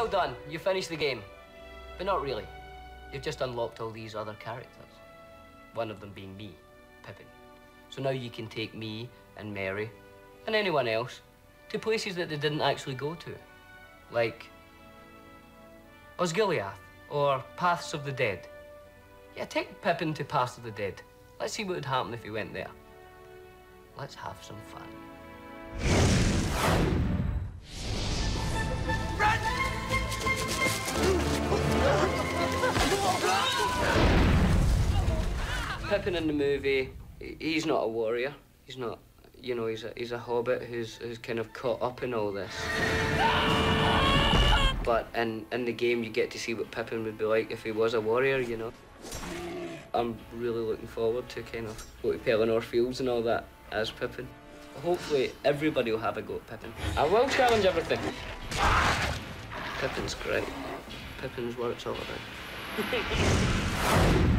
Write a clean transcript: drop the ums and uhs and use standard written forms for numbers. well done. You finished the game. But not really. You've just unlocked all these other characters. One of them being me, Pippin. So now you can take me and Merry and anyone else to places that they didn't actually go to. Like Osgiliath or Paths of the Dead. Yeah, take Pippin to Paths of the Dead. Let's see what would happen if he went there. Let's have some fun. Pippin in the movie, he's not a warrior. He's not, you know, he's a hobbit who's kind of caught up in all this. But in the game, you get to see what Pippin would be like if he was a warrior, you know. I'm really looking forward to kind of go to Pelennor Fields and all that as Pippin. Hopefully, everybody will have a go at Pippin. I will challenge everything. Pippin's great. Pippin's what it's all about.